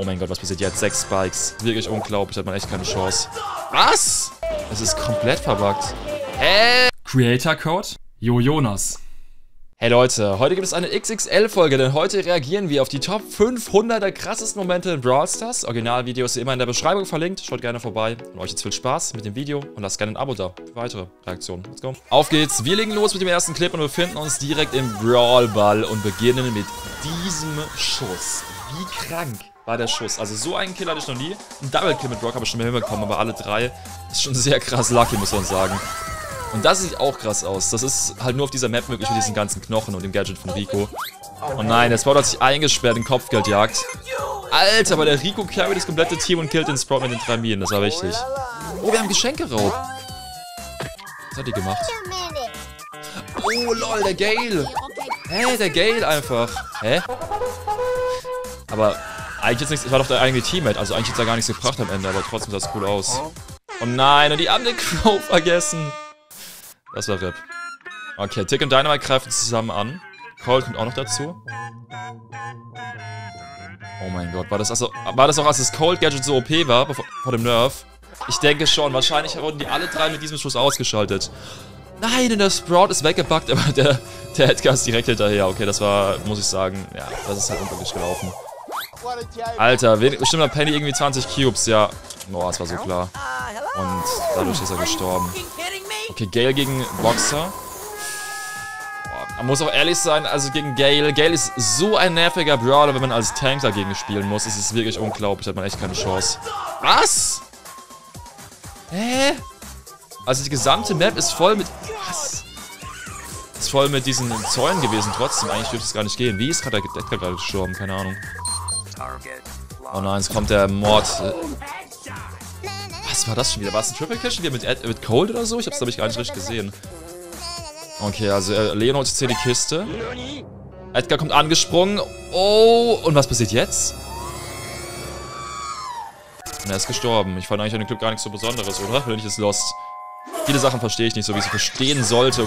Oh mein Gott, was passiert? Die hat 6 Spikes. Wirklich unglaublich, hat man echt keine Chance. Was? Es ist komplett verbuggt. Hä? Creator Code? Jo Jonas. Hey Leute, heute gibt es eine XXL-Folge, denn heute reagieren wir auf die Top 500 der krassesten Momente in Brawl Stars. Originalvideo ist wie immer in der Beschreibung verlinkt, schaut gerne vorbei. Und euch jetzt viel Spaß mit dem Video und lasst gerne ein Abo da für weitere Reaktionen. Let's go. Auf geht's, wir legen los mit dem ersten Clip und befinden uns direkt im Brawl Ball und beginnen mit diesem Schuss. Wie krank war der Schuss? Also so einen Kill hatte ich noch nie. Ein Double Kill mit Brock habe ich schon mal hinbekommen, aber alle drei ist schon sehr krass lucky, muss man sagen. Und das sieht auch krass aus. Das ist halt nur auf dieser Map möglich mit diesen ganzen Knochen und dem Gadget von Rico. Oh nein, der Sprout hat sich eingesperrt, den Kopfgeldjagd. Alter, aber der Rico carry das komplette Team und killt den Sprout mit den 3 Minen. Das war wichtig. Oh, wir haben Geschenkeraub. Was hat die gemacht? Oh, lol, der Gale. Hä, der Gale einfach. Hä? Aber eigentlich jetzt nichts. Ich war doch der eigene Teammate. Also eigentlich hat er gar nichts gebracht am Ende. Aber trotzdem sah es cool aus. Oh nein, und die haben den Crow vergessen. Das war RIP. Okay, Tick und Dynamite greifen zusammen an. Colt kommt auch noch dazu. Oh mein Gott, war das auch, als das Colt-Gadget so OP war, vor dem Nerf? Ich denke schon, wahrscheinlich wurden die alle drei mit diesem Schuss ausgeschaltet. Nein, und der Sprout ist weggebackt, aber der Edgar ist direkt hinterher. Okay, das war, muss ich sagen, ja, das ist halt unglücklich gelaufen. Alter, bestimmt hat Penny irgendwie 20 Cubes, ja. Boah, das war so klar. Und dadurch ist er gestorben. Okay, Gale gegen Boxer. Boah, man muss auch ehrlich sein, also gegen Gale. Gale ist so ein nerviger Brawler, wenn man als Tank dagegen spielen muss. Es ist wirklich unglaublich, hat man echt keine Chance. Was? Hä? Also die gesamte Map ist voll mit... Was? Ist voll mit diesen Zäunen gewesen trotzdem. Eigentlich dürfte es gar nicht gehen. Wie ist gerade der Edgar gerade gestorben? Keine Ahnung. Oh nein, jetzt kommt der Mord. Was war das schon wieder? War es ein Triple Cash wieder mit Cold oder so? Ich hab's, glaube ich, gar nicht richtig gesehen. Okay, also Leon holt sich die Kiste. Edgar kommt angesprungen. Oh, und was passiert jetzt? Und er ist gestorben. Ich fand eigentlich an dem Clip gar nichts so Besonderes, oder? Wenn ich es lost. Viele Sachen verstehe ich nicht, so wie ich sie verstehen sollte.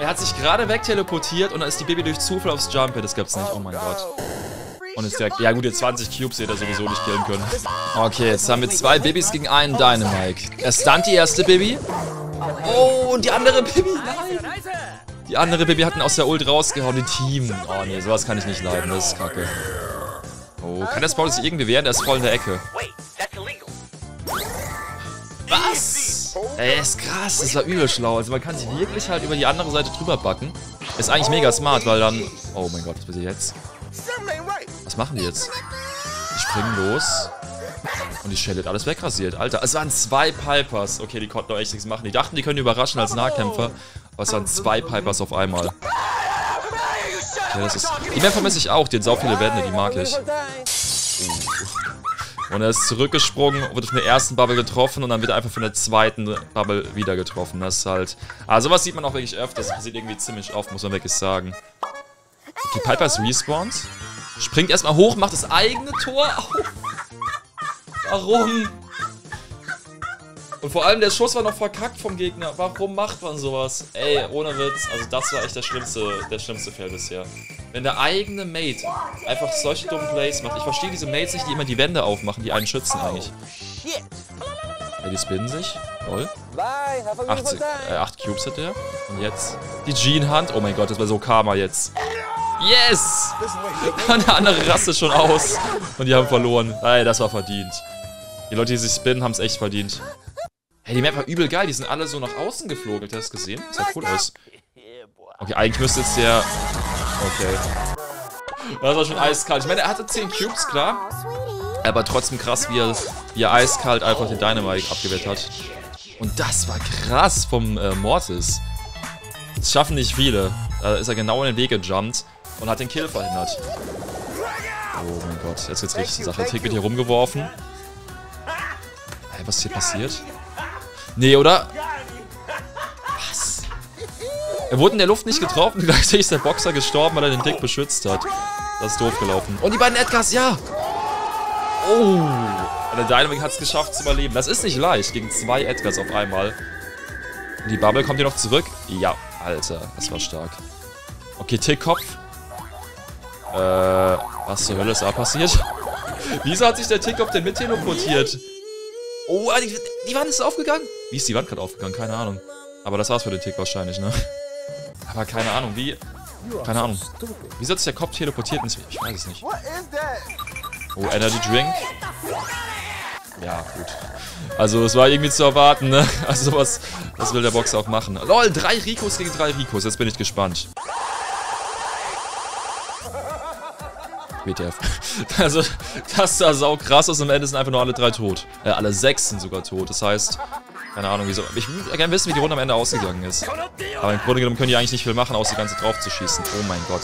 Er hat sich gerade wegteleportiert und dann ist die Bibi durch Zufall aufs Jump. Das gab's nicht. Oh mein Gott. Und ist direkt, ja gut, jetzt 20 Cubes hätte er sowieso nicht killen können. Okay, jetzt haben wir 2 Bibis gegen einen Dynamite. Er stunt die erste Bibi. Oh, und die andere Bibi, nein. Die andere Bibi hat ihn aus der Ult rausgehauen, die Team. Oh nee, sowas kann ich nicht leiden, das ist kacke. Oh, kann der Sprout sich irgendwie wehren? Der ist voll in der Ecke. Was? Ey, ist krass, das war übel schlau. Also man kann sich wirklich halt über die andere Seite drüber backen. Ist eigentlich mega smart, weil dann... Oh mein Gott, was passiert jetzt? Was machen die jetzt? Die springen los. Und die Shelly hat alles wegrasiert. Alter, es waren 2 Pipers. Okay, die konnten doch echt nichts machen. Die dachten, die können überraschen als Nahkämpfer. Aber es waren 2 Pipers auf einmal. Okay, das ist... Die Map vermisse ich auch. Die hat sau viele Wände, die mag ich. Und er ist zurückgesprungen, wurde von der ersten Bubble getroffen und dann wird er einfach von der zweiten Bubble wieder getroffen. Das ist halt... Ah, sowas sieht man auch wirklich öfters. Das passiert irgendwie ziemlich oft, muss man wirklich sagen. Okay, Piper ist respawned. Springt erstmal hoch, macht das eigene Tor auf. Warum? Und vor allem der Schuss war noch verkackt vom Gegner. Warum macht man sowas? Ey, ohne Witz. Also das war echt der schlimmste Fall bisher. Wenn der eigene Mate einfach solche dummen Plays macht. Ich verstehe diese Mates nicht, die immer die Wände aufmachen, die einen schützen eigentlich. Ja, die spinnen sich. Lol. 8 Cubes hat der. Und jetzt die Gene-Hand. Oh mein Gott, das war so Karma jetzt. Yes! Eine andere Rasse schon aus. Und die haben verloren. Ey, das war verdient. Die Leute, die sich spinnen, haben es echt verdient. Hey, die Map war übel geil. Die sind alle so nach außen geflogen. Habt ihr das gesehen? Das sah cool aus. Okay, eigentlich müsste jetzt der... Okay. Das war schon eiskalt. Ich meine, er hatte 10 Cubes, klar. Aber trotzdem krass, wie er eiskalt einfach den Dynamite abgewehrt hat. Und das war krass vom Mortis. Das schaffen nicht viele. Da ist er genau in den Weg gejumpt. Und hat den Kill verhindert. Oh mein Gott, jetzt geht's richtig zur Sache. Tick wird hier rumgeworfen. Ey, was ist hier passiert? Nee, oder? Was? Er wurde in der Luft nicht getroffen. Gleichzeitig ist der Boxer gestorben, weil er den Tick beschützt hat. Das ist doof gelaufen. Und die beiden Edgars, ja! Oh! Der Dynamite hat es geschafft zu überleben. Das ist nicht leicht gegen 2 Edgars auf einmal. Und die Bubble kommt hier noch zurück. Ja, Alter, das war stark. Okay, Tick-Kopf. Was zur Hölle ist da passiert? Wieso hat sich der Tick auf den mit teleportiert? Oh, die Wand ist aufgegangen. Wie ist die Wand gerade aufgegangen? Keine Ahnung. Aber das war's für den Tick wahrscheinlich, ne? Aber keine Ahnung, wie... Keine Ahnung. Wieso hat sich der Kopf teleportiert? Ich weiß es nicht. Oh, Energy Drink. Ja, gut. Also, das war irgendwie zu erwarten, ne? Also, sowas... Das will der Boxer auch machen. LOL, 3 Ricos gegen 3 Ricos. Jetzt bin ich gespannt. WTF. Also, das sah sau krass aus. Am Ende sind einfach nur alle 3 tot. Alle 6 sind sogar tot. Das heißt... Keine Ahnung, wieso. Ich würde gerne wissen, wie die Runde am Ende ausgegangen ist. Aber im Grunde genommen können die eigentlich nicht viel machen, außer die ganze drauf zu schießen. Oh mein Gott.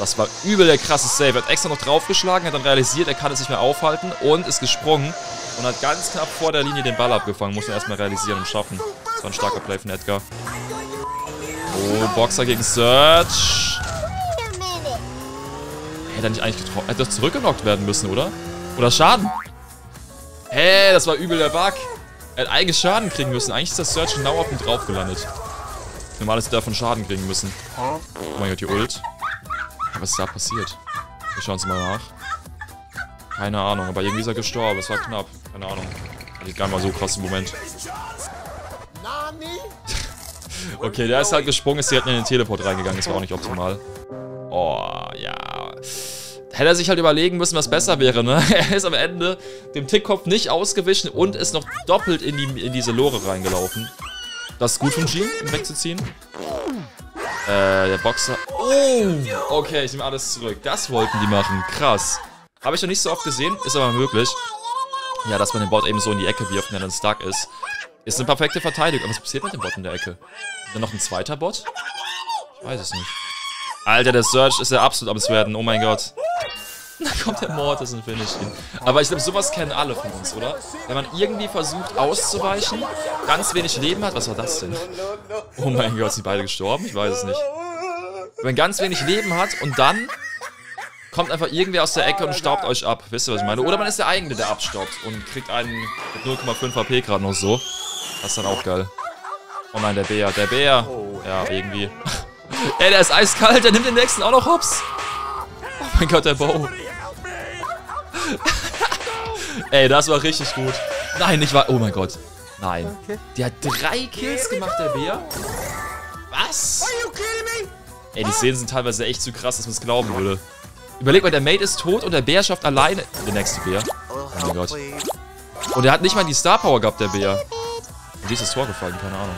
Das war übel der krasse Save. Er hat extra noch draufgeschlagen, hat dann realisiert, er kann es nicht mehr aufhalten und ist gesprungen und hat ganz knapp vor der Linie den Ball abgefangen. Muss er erstmal realisieren und schaffen. Das war ein starker Play von Edgar. Oh, Boxer gegen Surge. Hätte er nicht eigentlich getroffen. Hätte doch zurückgenockt werden müssen, oder? Oder Schaden? Hey, das war übel der Bug. Er hat eigentlich Schaden kriegen müssen. Eigentlich ist das Surge genau auf ihn drauf gelandet. Normal ist er davon Schaden kriegen müssen. Oh mein Gott, die Ult. Was ist da passiert? Wir schauen es mal nach. Keine Ahnung, aber irgendwie ist er gestorben. Es war knapp. Keine Ahnung. Hatte ich gar nicht mal so krass im Moment. Okay, der ist halt gesprungen, ist direkt in den Teleport reingegangen. Das war auch nicht optimal. Oh, ja. Hätte er sich halt überlegen müssen, was besser wäre, ne? Er ist am Ende dem Tickkopf nicht ausgewichen und ist noch doppelt in diese Lore reingelaufen. Das ist gut von Gene, ihn wegzuziehen. Der Boxer... Oh! Okay, ich nehme alles zurück. Das wollten die machen. Krass. Habe ich noch nicht so oft gesehen, ist aber möglich. Ja, dass man den Bot eben so in die Ecke wirft, wenn er dann stuck ist. Ist eine perfekte Verteidigung. Aber was passiert mit dem Bot in der Ecke? Ist da noch ein zweiter Bot? Ich weiß es nicht. Alter, der Surge ist ja absolut am Werden. Oh mein Gott. Da kommt der Mortis und finisht ihn. Aber ich glaube, sowas kennen alle von uns, oder? Wenn man irgendwie versucht auszuweichen, ganz wenig Leben hat. Was war das denn? Oh mein Gott, sind beide gestorben? Ich weiß es nicht. Wenn man ganz wenig Leben hat und dann kommt einfach irgendwer aus der Ecke und staubt euch ab. Wisst ihr, was ich meine? Oder man ist der eigene, der abstaubt und kriegt einen mit 0,5 HP gerade noch so. Das ist dann auch geil. Oh nein, der Bär. Der Bär. Ja, irgendwie. Ey, der ist eiskalt. Der nimmt den nächsten auch noch hops. Oh mein Gott, der Bo. Ey, das war richtig gut. Nein, ich war... Oh mein Gott. Nein. Die hat 3 Kills gemacht, der Bär. Was? Ey, die Szenen sind teilweise echt zu krass, dass man es glauben würde. Überleg mal, der Mate ist tot und der Bär schafft alleine... Der nächste Bär. Oh mein Gott. Und er hat nicht mal die Star Power gehabt, der Bär. Und wie ist das Tor gefallen? Keine Ahnung.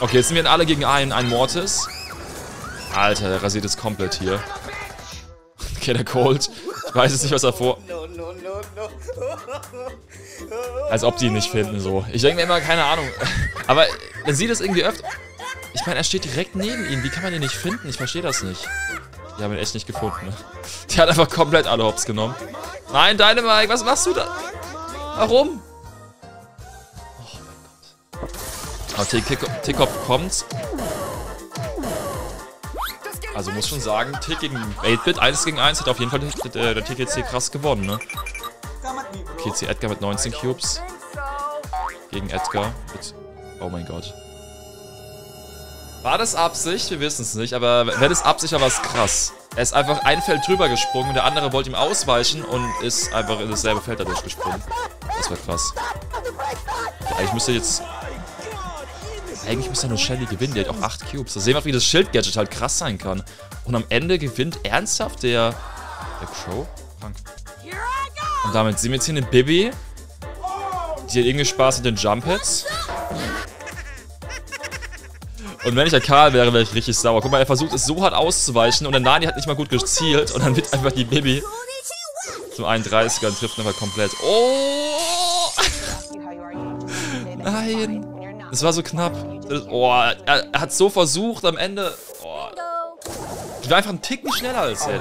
Okay, jetzt sind wir in alle gegen einen Mortis. Alter, der rasiert es komplett hier. Okay, der Colt. Ich weiß jetzt nicht, was er vor... Als ob die ihn nicht finden, so. Ich denke mir immer, keine Ahnung. Aber man sieht es irgendwie öfter... Ich meine, er steht direkt neben ihm. Wie kann man ihn nicht finden? Ich verstehe das nicht. Die haben ihn echt nicht gefunden, ne? Die hat einfach komplett alle hops genommen. Nein, Dynamite, was machst du da? Warum? Oh mein Gott. Okay, Tickkopf kommt. Also muss schon sagen, Tick gegen 8-Bit, 1 gegen 1, hat auf jeden Fall der TGC krass gewonnen, ne? TGC Edgar mit 19 Cubes. Gegen Edgar mit... Oh mein Gott. War das Absicht? Wir wissen es nicht, aber wenn es Absicht war, war es krass. Er ist einfach ein Feld drüber gesprungen und der andere wollte ihm ausweichen und ist einfach in dasselbe Feld dadurch gesprungen. Das war krass. Ja, eigentlich müsste ja nur Shelly gewinnen, die hat auch 8 Cubes. Da sehen wir, wie das Schild-Gadget halt krass sein kann. Und am Ende gewinnt ernsthaft der Crow? Und damit sehen wir jetzt hier eine Bibi. Die hat irgendwie Spaß mit den Jump-Hits. Und wenn ich der Karl wäre, wäre ich richtig sauer. Guck mal, er versucht es so hart auszuweichen und der Nani hat nicht mal gut gezielt. Und dann wird einfach die Bibi zum 31er und trifft einfach komplett. Oh! Nein! Das war so knapp. Oh, er hat so versucht am Ende. Oh. Die war einfach einen Ticken schneller als er.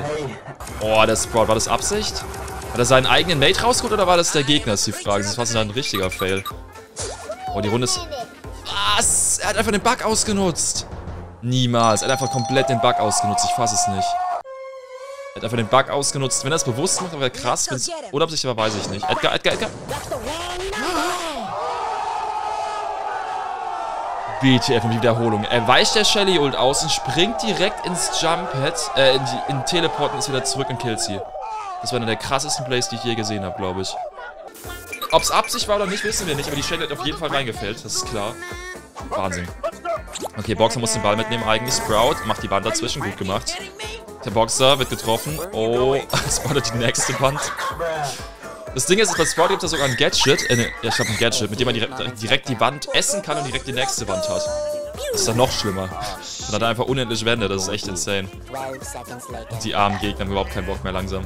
Oh, der Sprout. War das Absicht? Hat er seinen eigenen Mate rausgeholt oder war das der Gegner, ist die Frage. Das war so ein richtiger Fail. Oh, die Runde ist... Was? Er hat einfach den Bug ausgenutzt. Niemals. Er hat einfach komplett den Bug ausgenutzt. Ich fasse es nicht. Er hat einfach den Bug ausgenutzt. Wenn er es bewusst macht, wäre krass. Wenn's unabsichtlich war, weiß ich nicht. Edgar. BTF mit Wiederholung. Er weicht der Shelly und außen, springt direkt ins Jump-Head, in Teleport und ist wieder zurück und killt sie. Das war einer der krassesten Plays, die ich je gesehen habe, glaube ich. Ob es Absicht war oder nicht, wissen wir nicht, aber die Shelly hat auf jeden Fall reingefällt, das ist klar. Wahnsinn. Okay, Boxer muss den Ball mitnehmen eigentlich. Sprout macht die Wand dazwischen, gut gemacht. Der Boxer wird getroffen. Oh, spottet die nächste Wand. Das Ding ist, bei Sprout gibt es sogar ein Gadget. Ja, ich glaube ein Gadget, mit dem man direkt die Wand essen kann und direkt die nächste Wand hat. Das ist dann noch schlimmer. Man hat einfach unendlich Wände, das ist echt insane. Und die armen Gegner haben überhaupt keinen Bock mehr langsam.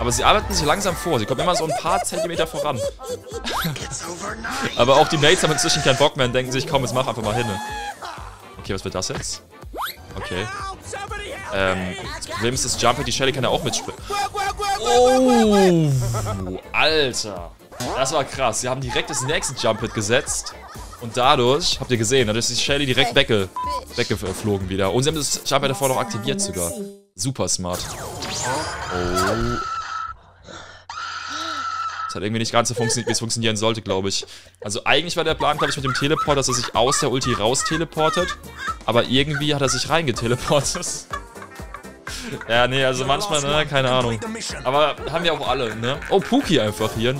Aber sie arbeiten sich langsam vor, sie kommen immer so ein paar Zentimeter voran. Aber auch die Mates haben inzwischen keinen Bock mehr und denken sich, komm, jetzt mach einfach mal hin. Okay, was wird das jetzt? Okay. Das Problem ist, das Jumper, die Shelly kann ja auch mitspringen. Oh, Alter. Das war krass. Sie haben direkt das nächste Jump-Hit gesetzt. Und dadurch, habt ihr gesehen, dadurch ist die Shelly direkt weggeflogen wieder. Und sie haben das Jump-Hit davor noch aktiviert sogar. Super smart. Oh. Das hat irgendwie nicht ganz so funktioniert, wie es funktionieren sollte, glaube ich. Also eigentlich war der Plan, glaube ich, mit dem Teleport, dass er sich aus der Ulti raus teleportet. Aber irgendwie hat er sich reingeteleportet. Ja, nee, also manchmal, ne, keine Ahnung. Aber haben wir auch alle, ne? Oh, Puki einfach hier.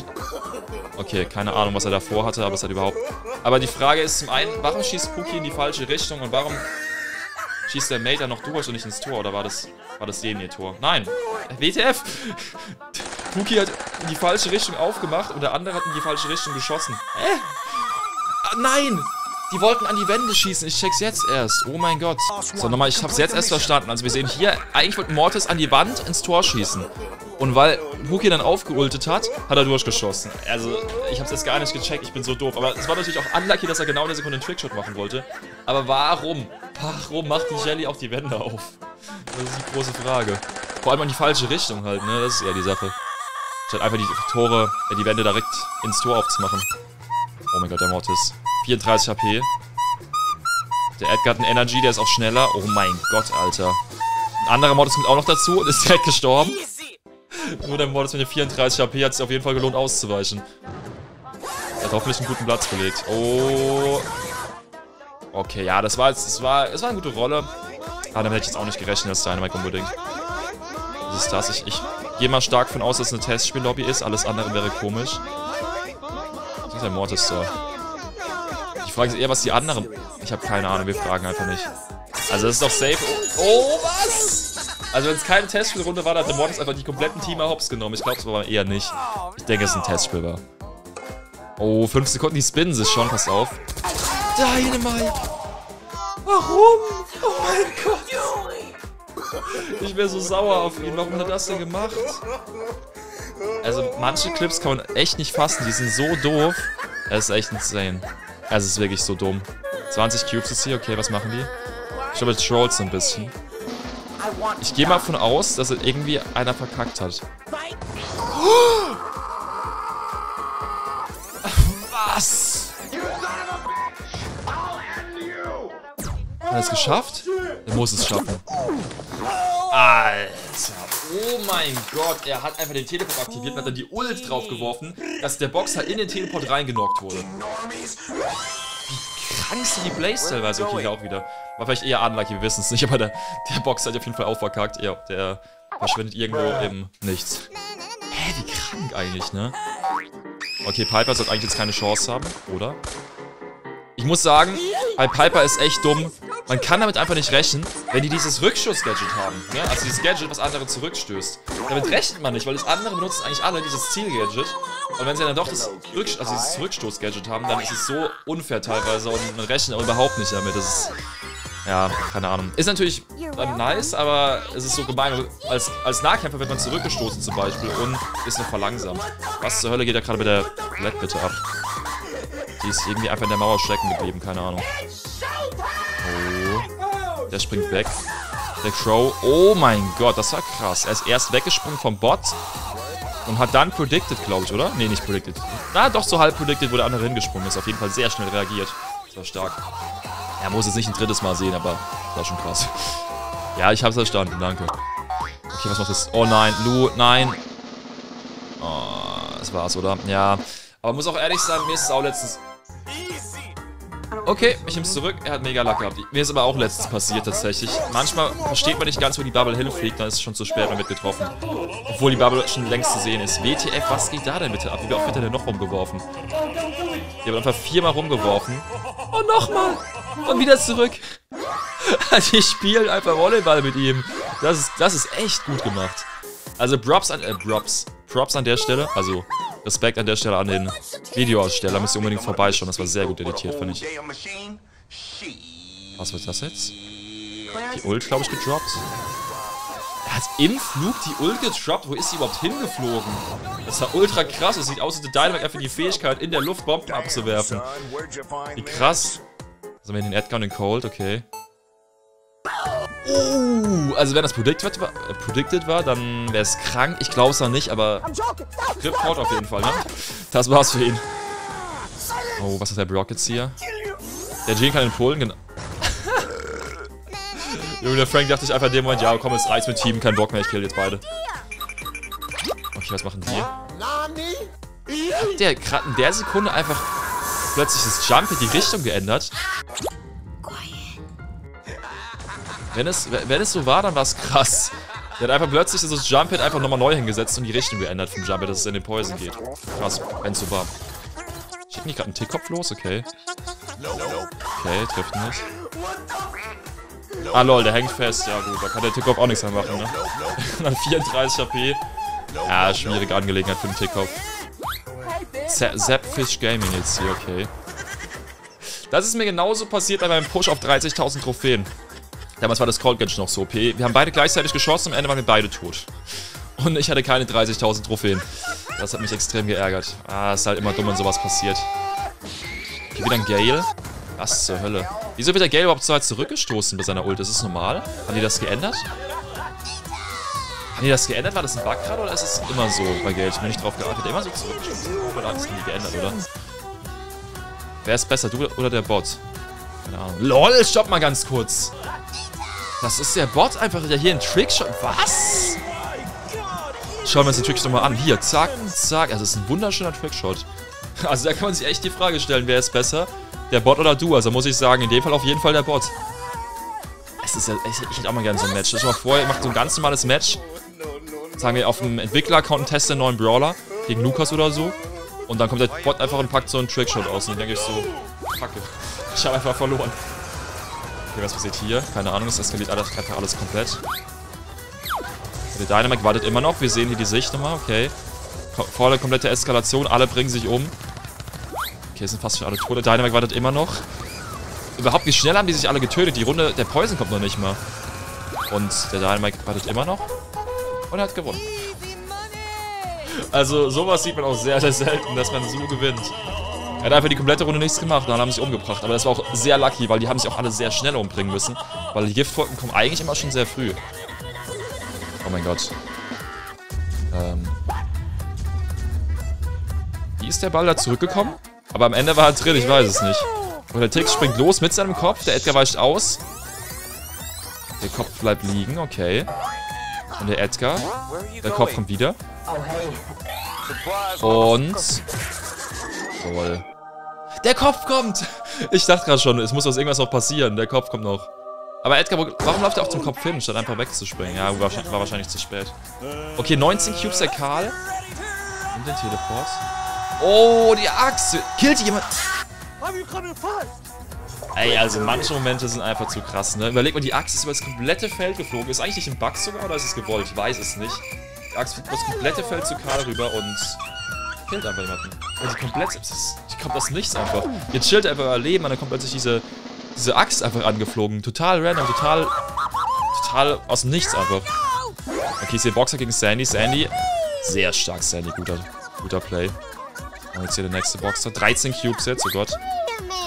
Okay, keine Ahnung, was er davor hatte, aber es hat überhaupt... Aber die Frage ist zum einen, warum schießt Puki in die falsche Richtung und warum schießt der Mate dann noch durch und nicht ins Tor? Oder war das denen ihr Tor? Nein, WTF! Puki hat in die falsche Richtung aufgemacht und der andere hat in die falsche Richtung geschossen. Ah, nein! Die wollten an die Wände schießen. Ich check's jetzt erst. Oh mein Gott. So, nochmal, ich hab's jetzt erst verstanden. Also wir sehen hier, eigentlich wollte Mortis an die Wand ins Tor schießen. Und weil Puki dann aufgeultet hat, hat er durchgeschossen. Also, ich hab's jetzt gar nicht gecheckt. Ich bin so doof. Aber es war natürlich auch unlucky, dass er genau in der Sekunde einen Trickshot machen wollte. Aber warum? Warum macht die Shelly auch die Wände auf? Das ist die große Frage. Vor allem in die falsche Richtung halt, ne? Das ist eher die Sache. Statt einfach die Wände direkt ins Tor aufzumachen. Oh mein Gott, der Mortis. 34 HP. Der Edgar hat einen Energy, der ist auch schneller. Oh mein Gott, Alter. Ein anderer Mortis kommt auch noch dazu und ist direkt gestorben. Nur der Mortis mit den 34 HP hat sich auf jeden Fall gelohnt auszuweichen. Er hat hoffentlich einen guten Platz belegt. Oh. Okay, ja, das war eine gute Rolle. Aber damit hätte ich jetzt auch nicht gerechnet, dass Dynamite unbedingt. Was ist das? Ich gehe mal stark von aus, dass es eine Testspiellobby ist. Alles andere wäre komisch. Das ist ein Mortis da. Ich frage eher, was die anderen... Ich habe keine Ahnung, wir fragen einfach nicht. Also das ist doch safe. Oh, was? Also wenn es keine Testspielrunde war, dann hat der Mortis einfach die kompletten Teamer hops genommen. Ich glaube, es war eher nicht. Ich denke, es ist ein Testspiel war. Oh, 5 Sekunden, die spinnen sich schon. Pass auf. Dynamite! Warum? Oh mein Gott! Ich wäre so sauer auf ihn. Warum hat er das denn gemacht? Also manche Clips kann man echt nicht fassen. Die sind so doof. Das ist echt insane. Also es ist wirklich so dumm. 20 Cubes ist hier, okay, was machen die? Ich glaube, er trollt so ein bisschen. Ich gehe mal von aus, dass er irgendwie einer verkackt hat. Oh! Was? Hat er es geschafft? Er muss es schaffen. Alter, oh mein Gott, er hat einfach den Teleport aktiviert und hat dann die Ult draufgeworfen, dass der Boxer in den Teleport reingenockt wurde. Wie krank sind die Plays teilweise? Okay, hier auch wieder. War vielleicht eher unlucky, wir wissen es nicht, aber der Boxer hat auf jeden Fall auch verkackt. Ja, der verschwindet irgendwo im Nichts. Hä, wie krank eigentlich, ne? Okay, Piper sollte eigentlich jetzt keine Chance haben, oder? Ich muss sagen, bei Piper ist echt dumm. Man kann damit einfach nicht rechnen, wenn die dieses Rückschuss-Gadget haben. Ne? Also dieses Gadget, was andere zurückstößt. Damit rechnet man nicht, weil das andere benutzen eigentlich alle dieses Ziel-Gadget. Und wenn sie dann doch das dieses Rückstoß-Gadget haben, dann ist es so unfair teilweise und man rechnet auch überhaupt nicht damit. Das ist, ja, keine Ahnung. Ist natürlich nice, aber es ist so gemein. Als Nahkämpfer wird man zurückgestoßen zum Beispiel und ist noch verlangsamt. Was zur Hölle geht da gerade mit der Colette bitte ab? Die ist irgendwie einfach in der Mauer stecken geblieben, keine Ahnung. Oh, der springt weg. Der Crow, oh mein Gott, das war krass. Er ist erst weggesprungen vom Bot und hat dann predicted, glaube ich, oder? Nee, nicht predicted. Na, doch so halb predicted, wo der andere hingesprungen ist. Auf jeden Fall sehr schnell reagiert. Das war stark. Er muss es nicht ein drittes Mal sehen, aber das war schon krass. Ja, ich hab's verstanden, danke. Okay, was macht das? Oh nein, Lu, nein. Oh, das war's, oder? Ja. Aber muss auch ehrlich sein, mir ist es auch letztens... Okay, ich nehme es zurück. Er hat mega Lack gehabt. Mir ist aber auch letztens passiert tatsächlich. Manchmal versteht man nicht ganz, wo die Bubble hinfliegt. Dann ist es schon zu schwer damit getroffen. Obwohl die Bubble schon längst zu sehen ist. WTF, was geht da denn bitte ab? Wie oft wird er denn noch rumgeworfen? Die haben einfach 4-mal rumgeworfen. Und nochmal. Und wieder zurück. Die spielen einfach Volleyball mit ihm. Das ist echt gut gemacht. Also Props an der Stelle. Also Respekt an der Stelle an den Videoaussteller. Müsst ihr unbedingt vorbeischauen. Das war sehr gut editiert, fand ich. Was wird das jetzt? Die Ult, glaube ich, gedroppt. Er hat im Flug die Ult gedroppt. Wo ist sie überhaupt hingeflogen? Das war ultra krass. Es sieht aus, als hätte Dynamite einfach die Fähigkeit, in der Luft Bomben abzuwerfen. Wie krass. Also wir haben den Edgar und den Colt, okay. Also wenn das predicted war, dann wäre es krank. Ich glaube es noch nicht, aber Grip haut auf jeden Fall, ne? Das war's für ihn. Oh, was ist der Brock jetzt hier? Der Gene kann ihn pullen, genau. Junge, der Frank dachte ich einfach in dem Moment, ja komm, jetzt reicht's mit Team, kein Bock mehr, ich kill jetzt beide. Okay, was machen die? Hat der gerade in der Sekunde einfach plötzlich das Jump in die Richtung geändert? Wenn es so war, dann war es krass. Der hat einfach plötzlich so das Jump-Hit einfach nochmal neu hingesetzt und die Richtung geändert vom Jump-Hit, dass es in den Poison geht. Krass, wenn es so war. Schicken die gerade einen Tickkopf los? Okay. Okay, trifft nicht. Ah lol, der hängt fest. Ja gut, da kann der Tickkopf auch nichts mehr machen, ne? Dann 34 HP. Ja, schwierige Angelegenheit für den Tickkopf. Zapfish Gaming jetzt hier, okay. Das ist mir genauso passiert bei meinem Push auf 30.000 Trophäen. Damals war das Cold Gun noch so OP. Wir haben beide gleichzeitig geschossen, am Ende waren wir beide tot. Und ich hatte keine 30.000 Trophäen. Das hat mich extrem geärgert. Ah, ist halt immer dumm, wenn sowas passiert. Hier wieder ein Gale. Was zur Hölle. Wieso wird der Gale überhaupt so weit zurückgestoßen bei seiner Ult? Ist das normal? Haben die das geändert? Haben die das geändert? War das ein Bug gerade oder ist es immer so bei Gale? Ich bin nicht drauf geachtet. Immer so zurückgestoßen. Aber da hat es nie geändert, oder? Wer ist besser, du oder der Bot? Keine Ahnung. LOL, stopp mal ganz kurz. Das ist der Bot einfach, der hier einen Trickshot... Was? Schauen wir uns den Trickshot mal an. Hier, zack, zack. Also, das ist ein wunderschöner Trickshot. Also, da kann man sich echt die Frage stellen, wer ist besser? Der Bot oder du? Also, muss ich sagen, in dem Fall auf jeden Fall der Bot. Es ist ja... Ich hätte auch mal gerne so ein Match. Ich mal vor, ihr macht so ein ganz normales Match. Sagen wir, auf dem Entwickler-Account testet einen neuen Brawler gegen Lukas oder so. Und dann kommt der Bot einfach und packt so einen Trickshot aus. Und dann denke ich so... Kacke. Ich habe einfach verloren. Okay, was passiert hier? Keine Ahnung, das eskaliert alles komplett. Der Dynamite wartet immer noch. Wir sehen hier die Sicht nochmal, okay. Volle komplette Eskalation, alle bringen sich um. Okay, sind fast schon alle tot. Der Dynamite wartet immer noch. Überhaupt, wie schnell haben die sich alle getötet? Die Runde, der Poison kommt noch nicht mal. Und der Dynamite wartet immer noch. Und er hat gewonnen. Also, sowas sieht man auch sehr, sehr selten, dass man so gewinnt. Er hat einfach die komplette Runde nichts gemacht, dann haben sie sich umgebracht. Aber das war auch sehr lucky, weil die haben sich auch alle sehr schnell umbringen müssen. Weil die Giftwolken kommen eigentlich immer schon sehr früh. Oh mein Gott. Wie ist der Ball da zurückgekommen? Aber am Ende war er drin, ich weiß es nicht. Und der Tick springt los mit seinem Kopf, der Edgar weicht aus. Der Kopf bleibt liegen, okay. Und der Edgar, der Kopf kommt wieder. Und... Jawohl. Der Kopf kommt! Ich dachte gerade schon, es muss aus irgendwas noch passieren. Der Kopf kommt noch. Aber Edgar, warum läuft er auch zum Kopf hin, statt einfach wegzuspringen? Ja, war wahrscheinlich zu spät. Okay, 19 Cubes der Karl. Und den Teleport. Oh, die Achse! Killt jemand! Ey, also manche Momente sind einfach zu krass, ne? Überleg mal, die Achse ist über das komplette Feld geflogen. Ist eigentlich nicht ein Bug sogar oder ist es gewollt? Ich weiß es nicht. Die Achse fliegt über das komplette Feld zu Karl rüber und... killt einfach jemanden. Also komplett, die kommt aus nichts einfach. Jetzt chillt er einfach euer Leben und dann kommt plötzlich diese Axt einfach angeflogen. Total random, total aus dem Nichts einfach. Okay, ich sehe Boxer gegen Sandy. Sandy, sehr stark Sandy, guter Play. Und jetzt hier der nächste Boxer. 13 Cubes jetzt, oh Gott.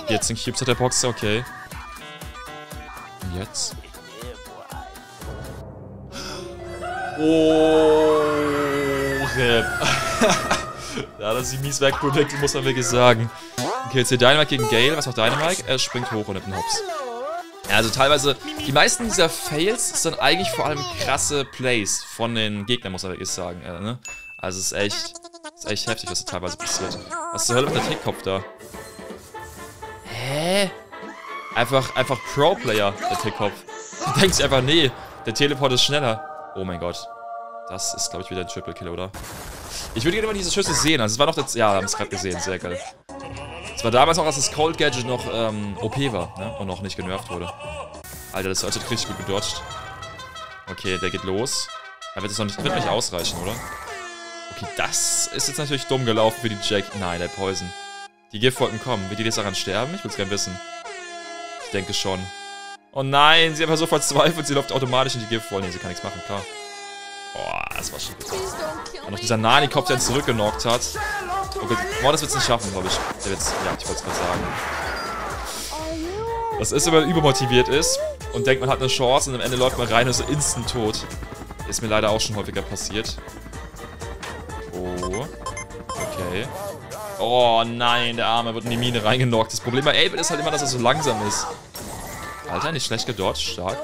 14 Cubes hat der Boxer, okay. Und jetzt? Oh, RIP. Ja, das ist mies wegprodukte, muss man wirklich sagen. Okay, jetzt hier Dynamite gegen Gale. Was macht Dynamite? Er springt hoch und nimmt einen Hops. Ja, also teilweise, die meisten dieser Fails sind eigentlich vor allem krasse Plays von den Gegnern, muss man wirklich sagen. Ne? Also es ist echt heftig, was da teilweise passiert. Was zur Hölle mit der Tickkopf da? Hä? Einfach Pro-Player, der Tickkopf. Du denkst einfach, nee, der Teleport ist schneller. Oh mein Gott. Das ist, glaube ich, wieder ein Triple-Kill, oder? Ich würde gerne mal diese Schüsse sehen. Also es war noch das... Ja, wir haben es gerade gesehen. Sehr geil. Es war damals auch, dass das Cold Gadget noch OP war, ne? Und noch nicht genervt wurde. Alter, das hat richtig gut gedodged. Okay, der geht los. Da wird es noch nicht, wird nicht ausreichen, oder? Okay, das ist jetzt natürlich dumm gelaufen für die Jack. Nein, der Poison. Die Giftwolken kommen. Wird die jetzt daran sterben? Ich will es gerne wissen. Ich denke schon. Oh nein, sie ist einfach so verzweifelt. Sie läuft automatisch in die Giftwolken. Nee, sie kann nichts machen, klar. Boah, das war schon gut. Und noch dieser Nani-Kopf, der ihn zurückgenockt hat. Okay, Mortis wird es nicht schaffen, glaube ich. Der wird's, ja, ich wollte es gerade sagen. Das ist, wenn man übermotiviert ist und denkt, man hat eine Chance und am Ende läuft man rein und ist instant tot. Ist mir leider auch schon häufiger passiert. Oh. Okay. Oh nein, der Arme wird in die Mine reingenockt. Das Problem bei Abel ist halt immer, dass er so langsam ist. Alter, nicht schlecht gedodged, stark.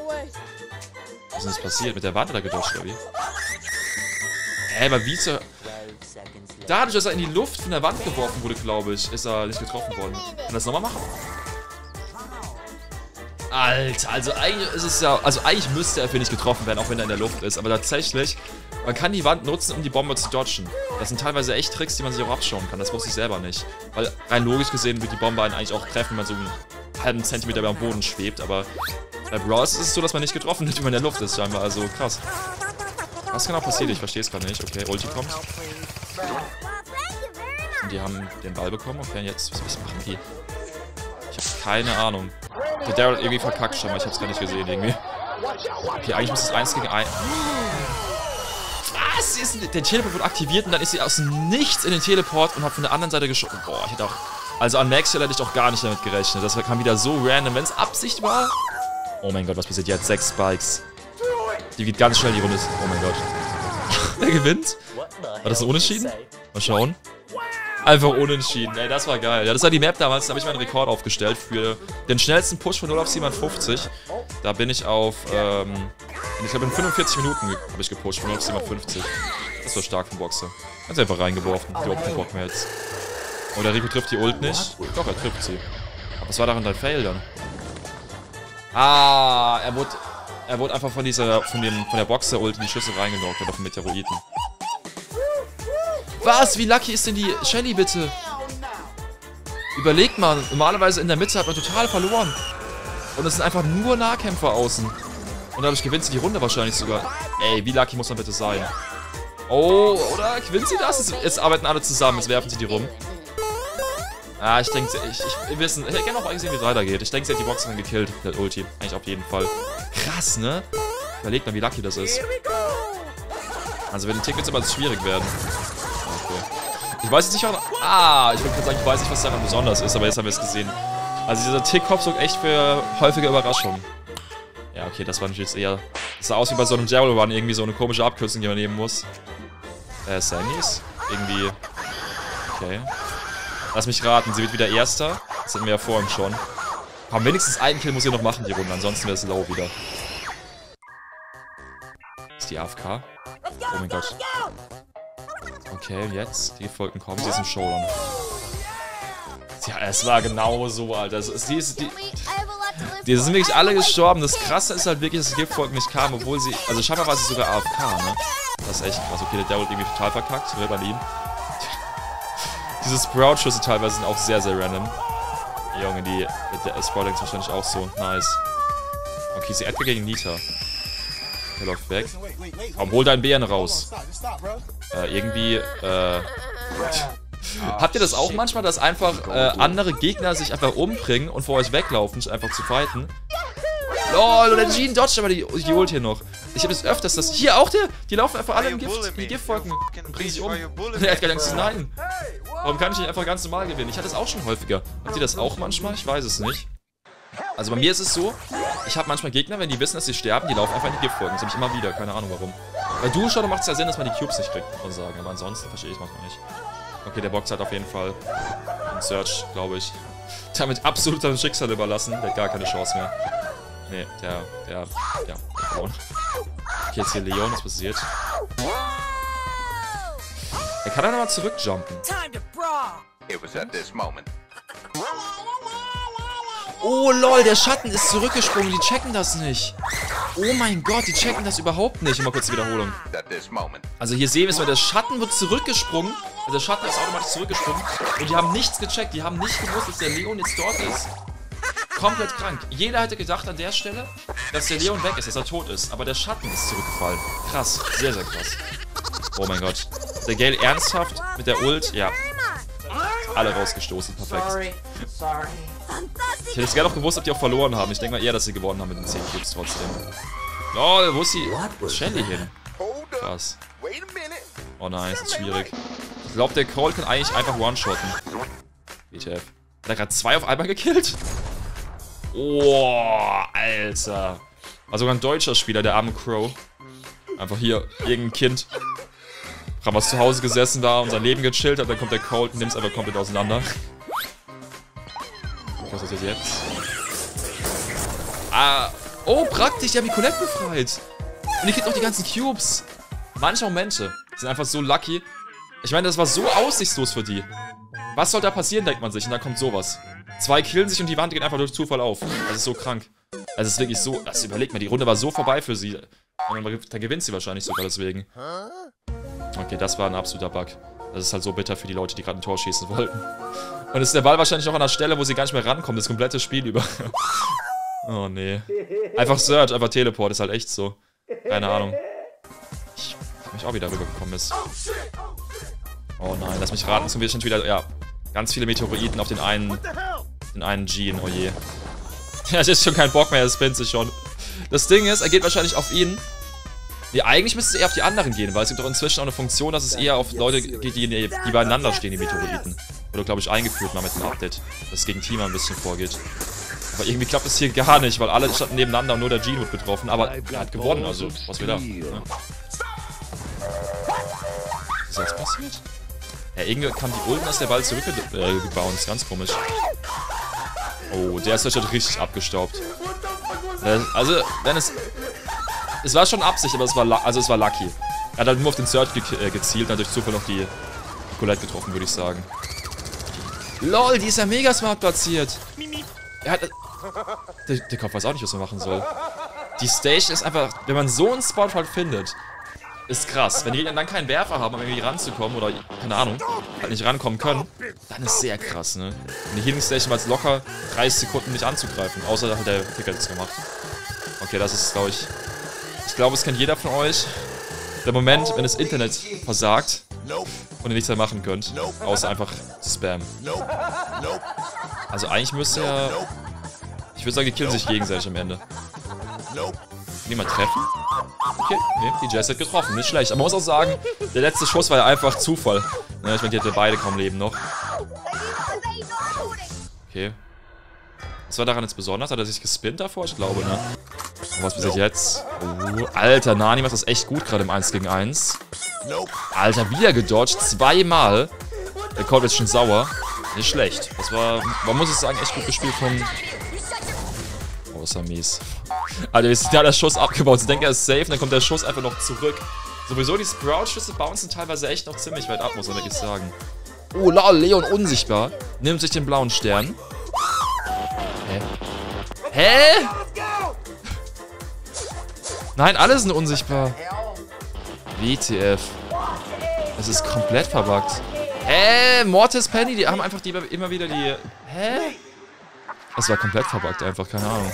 Was ist denn passiert? Mit der Wand oder gedodged, oder wie? Hä, aber wie zur... Dadurch, dass er in die Luft von der Wand geworfen wurde, glaube ich, ist er nicht getroffen worden. Kann er das nochmal machen? Alter, also eigentlich ist es ja... Also eigentlich müsste er, finde ich, getroffen werden, auch wenn er in der Luft ist. Aber tatsächlich, man kann die Wand nutzen, um die Bombe zu dodgen. Das sind teilweise echt Tricks, die man sich auch abschauen kann. Das wusste ich selber nicht. Weil rein logisch gesehen wird die Bombe einen eigentlich auch treffen, wenn man so einen halben Zentimeter über dem Boden schwebt. Aber bei Brawl ist es so, dass man nicht getroffen wird, wenn man in der Luft ist, scheinbar. Also krass. Was genau passiert? Ich verstehe es gerade nicht. Okay, Ulti kommt. Und die haben den Ball bekommen. Okay, jetzt, was machen die? Ich habe keine Ahnung. Der Daryl hat irgendwie verkackt schon, aber ich habe es gar nicht gesehen irgendwie. Okay, eigentlich muss es 1 gegen 1. Was? Der Teleport wird aktiviert und dann ist sie aus dem Nichts in den Teleport und hat von der anderen Seite geschossen. Boah, ich hätte auch... Also an Maxwell hätte ich doch gar nicht damit gerechnet. Das kam wieder so random, wenn es Absicht war. Oh mein Gott, was passiert? Die hat 6 Spikes. Die geht ganz schnell die Runde. Oh mein Gott. Wer gewinnt? War das ein Unentschieden? Mal schauen. Einfach unentschieden. Ey, das war geil. Ja, das war die Map damals. Da habe ich meinen Rekord aufgestellt für den schnellsten Push von 0 auf 750. Da bin ich auf, ich glaube in 45 Minuten habe ich gepusht von 0 auf 750. Das war stark vom Boxer. Hat einfach reingeworfen. Die hat keinen Bock mehr jetzt. Oh, der Rico trifft die Ult nicht. Doch, er trifft sie. Aber was war daran dein Fail dann? Ah, er wurde einfach von der Boxer-Ult in die Schüsse reingenockt oder von Meteoriten. Was? Wie lucky ist denn die Shelly, bitte? Überlegt mal, normalerweise in der Mitte hat man total verloren. Und es sind einfach nur Nahkämpfer außen. Und dadurch gewinnt sie die Runde wahrscheinlich sogar. Ey, wie lucky muss man bitte sein? Oh, oder gewinnt sie das? Jetzt arbeiten alle zusammen, jetzt werfen sie die rum. Ah, ich denke, ich hätte gerne auch gesehen, wie es weitergeht. Ich denke, sie hat die Boxerin gekillt mit der Ulti. Eigentlich auf jeden Fall. Krass, ne? Überlegt mal, wie lucky das ist. Also, wenn die Tickets immer schwierig werden. Okay. Ich weiß jetzt nicht, ob... Ah, ich würde gerade sagen, ich weiß nicht, was daran besonders ist, aber jetzt haben wir es gesehen. Also, dieser Tickkopf sorgt echt für häufige Überraschungen. Ja, okay, das war natürlich eher... Das sah aus wie bei so einem Daryl Run, irgendwie so eine komische Abkürzung, die man nehmen muss. Sandys? Irgendwie... Okay... Lass mich raten, sie wird wieder Erster. Das hatten wir ja vorhin schon. Komm, wenigstens einen Kill muss sie noch machen, die Runde. Ansonsten wäre es low wieder. Ist die AFK? Oh mein Gott. Okay, jetzt. Die Gefolgen kommen. Sie ist im Showdown. Ja, es war genau so, Alter. Die sind wirklich alle gestorben. Das Krasse ist halt wirklich, dass die Gefolgen nicht kamen, obwohl sie... Also scheinbar war sie sogar AFK, ne? Das ist echt krass. Okay, der Daryl irgendwie total verkackt. So, bei ihm. Diese Sprout-Schüsse teilweise sind auch sehr, sehr random. Junge, der Sprout denkt wahrscheinlich auch so. Nice. Okay, sie Edgar gegen Nita. Der läuft weg. Komm, hol deinen Bären raus. Habt ihr das auch manchmal, dass einfach andere Gegner sich einfach umbringen und vor euch weglaufen, nicht einfach zu fighten? LOL, der Gene dodgt aber die Ult hier noch. Ich hab das öfters, dass... Hier, auch der! Die laufen einfach alle im Gift, in die Giftwolken und bringen sich um. Der hat gar nichts zu nein. Warum kann ich nicht einfach ganz normal gewinnen? Ich hatte das auch schon häufiger. Habt ihr das auch manchmal? Ich weiß es nicht. Also bei mir ist es so, ich habe manchmal Gegner, wenn die wissen, dass sie sterben, die laufen einfach in die Giftwolken. Das habe ich immer wieder, keine Ahnung warum. Bei Duo-Shadow macht es ja Sinn, dass man die Cubes nicht kriegt, muss man sagen. Aber ansonsten verstehe ich manchmal nicht. Okay, der Box hat auf jeden Fall einen Surge, glaube ich. Damit absolut seinem Schicksal überlassen. Der hat gar keine Chance mehr. Nee, der Braun. Okay, jetzt hier Leon, was passiert? Er kann doch nochmal zurückjumpen. Oh lol, der Schatten ist zurückgesprungen. Die checken das nicht. Oh mein Gott, die checken das überhaupt nicht. Immer kurz die Wiederholung. Also hier sehen wir es mal, der Schatten wird zurückgesprungen. Also der Schatten ist automatisch zurückgesprungen. Und die haben nichts gecheckt. Die haben nicht gewusst, dass der Leon jetzt dort ist. Komplett krank. Jeder hätte gedacht an der Stelle, dass der Leon weg ist, dass er tot ist. Aber der Schatten ist zurückgefallen. Krass. Sehr, sehr krass. Oh mein Gott. Der Gale ernsthaft mit der Ult. Ja. Alle rausgestoßen. Perfekt. Ich hätte es gerne auch gewusst, ob die auch verloren haben. Ich denke mal eher, dass sie gewonnen haben mit den 10 Cubes trotzdem. Lol, wo ist sie? Wo ist Shelly hin? Krass. Oh nein, das ist schwierig. Ich glaube, der Colt kann eigentlich einfach one-shotten. WTF. Hat er gerade 2 auf einmal gekillt? Oh, Alter. War sogar ein deutscher Spieler, der arme Crow. Einfach hier, irgendein Kind. Was zu Hause gesessen war und sein Leben gechillt hat, dann kommt der Colt und nimmt es einfach komplett auseinander. Was ist das jetzt? Ah. Oh, praktisch, die haben die Colette befreit. Und die kriegt auch die ganzen Cubes. Manche Momente sind einfach so lucky. Ich meine, das war so aussichtslos für die. Was soll da passieren, denkt man sich. Und dann kommt sowas. 2 killen sich und die Wand geht einfach durch Zufall auf. Das ist so krank. Das ist wirklich so. Das überlegt man. Die Runde war so vorbei für sie. Und dann gewinnt sie wahrscheinlich sogar deswegen. Okay, das war ein absoluter Bug. Das ist halt so bitter für die Leute, die gerade ein Tor schießen wollten. Und ist der Ball wahrscheinlich noch an der Stelle, wo sie gar nicht mehr rankommen. Das komplette Spiel über. Oh, nee. Einfach Surge, einfach Teleport. Ist halt echt so. Keine Ahnung. Ich hab mich auch wieder rübergekommen ist. Oh nein, lass mich raten. Zum Beispiel wieder, ja, ganz viele Meteoriten auf den einen Gene. Oh je. Ja, das ist schon kein Bock mehr. Das spinnt sich schon. Das Ding ist, er geht wahrscheinlich auf ihn. Nee, eigentlich müsste es eher auf die anderen gehen, weil es gibt doch inzwischen auch eine Funktion, dass es eher auf Leute geht, die beieinander stehen, die Meteoriten. Oder, glaube ich, eingeführt mal mit dem Update, dass es gegen Teamer ein bisschen vorgeht. Aber irgendwie klappt es hier gar nicht, weil alle standen nebeneinander und nur der Gene wird betroffen. Aber er hat gewonnen, also was wir da. Ne? Was ist jetzt passiert? Ja, irgendwie kam die Ulten, dass der Ball zurückgebounced. Ganz komisch. Oh, der ist halt richtig abgestaubt. Also, wenn es... Es war schon Absicht, aber es war lucky. Er hat halt nur auf den Surge gezielt und hat durch Zufall noch die Colette getroffen, würde ich sagen. LOL, die ist ja mega smart platziert. Er hat... Der Kopf weiß auch nicht, was man machen soll. Die Stage ist einfach... Wenn man so einen Spot halt findet, ist krass. Wenn die dann keinen Werfer haben, um irgendwie ranzukommen oder, keine Ahnung, halt nicht rankommen können, dann ist sehr krass, ne? In der Healing Station war es locker 30 Sekunden nicht anzugreifen, außer da hat der Tick das gemacht. Okay, das ist, glaube ich... Ich glaube, es kennt jeder von euch. Der Moment, wenn das Internet versagt und ihr nichts mehr machen könnt. Außer einfach Spam. Also eigentlich müsste er... Ich würde sagen, die killen sich gegenseitig am Ende. Niemand treffen? Okay, nee, die Jess hat getroffen. Nicht schlecht. Aber man muss auch sagen, der letzte Schuss war ja einfach Zufall. Ich meine, die hatten beide kaum Leben noch. Okay. Was war daran jetzt besonders? Hat er sich gespinnt davor? Ich glaube, ne? Und was passiert jetzt? Oh, Alter, Nani macht das echt gut gerade im 1 gegen 1. Alter, wieder gedodged. 2-mal. Der Colt ist schon sauer. Nicht schlecht. Das war, man muss es sagen, echt gut gespielt von... Oh, ist ja mies. Alter, jetzt ist da der Schuss abgebaut. Ich denke, er ist safe und dann kommt der Schuss einfach noch zurück. Sowieso, die Sprout-Schüsse bouncen teilweise echt noch ziemlich weit ab, muss man wirklich sagen. Oh, lol, Leon unsichtbar. Nimmt sich den blauen Stern. Hä? Hä? Nein, alle sind unsichtbar. WTF. Es ist komplett verbuggt. Hä? Mortis, Penny, die haben einfach immer wieder die... Hä? Es war komplett verbuggt einfach, keine Ahnung.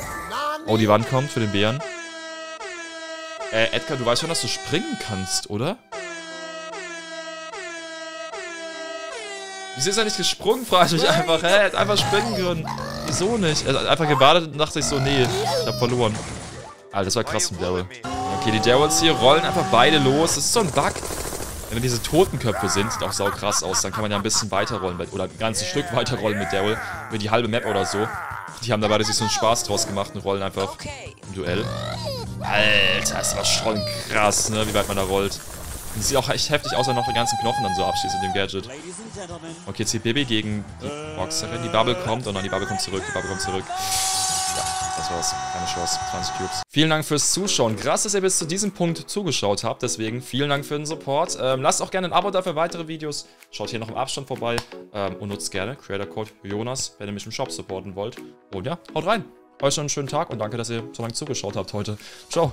Oh, die Wand kommt für den Bären. Edgar, du weißt schon, dass du springen kannst, oder? Wieso ist er nicht gesprungen, frage ich mich einfach. Hä? Er hat einfach springen können. Wieso nicht? Er hat einfach gebadet und dachte sich so, nee, ich hab verloren. Alter, das war krass mit Daryl. Okay, die Daryls hier rollen einfach beide los. Das ist so ein Bug. Wenn diese Totenköpfe sind, sieht auch sau krass aus. Dann kann man ja ein bisschen weiterrollen. Oder ein ganzes Stück weiterrollen mit Daryl. Über die halbe Map oder so. Die haben da beide sich so einen Spaß draus gemacht und rollen einfach im Duell. Alter, das war schon krass, ne? Wie weit man da rollt. Und das sieht auch echt heftig aus, wenn noch die ganzen Knochen dann so abschießt mit dem Gadget. Okay, jetzt hier Bibi gegen die Boxerin. Die Bubble kommt und dann die Bubble kommt zurück. Ja. Das war's. Keine Chance. 20 Cubes. Vielen Dank fürs Zuschauen. Krass, dass ihr bis zu diesem Punkt zugeschaut habt. Deswegen vielen Dank für den Support. Lasst auch gerne ein Abo da für weitere Videos. Schaut hier noch im Abstand vorbei. Und nutzt gerne Creator Code Jonas, wenn ihr mich im Shop supporten wollt. Und ja, haut rein. Euch noch einen schönen Tag und danke, dass ihr so lange zugeschaut habt heute. Ciao.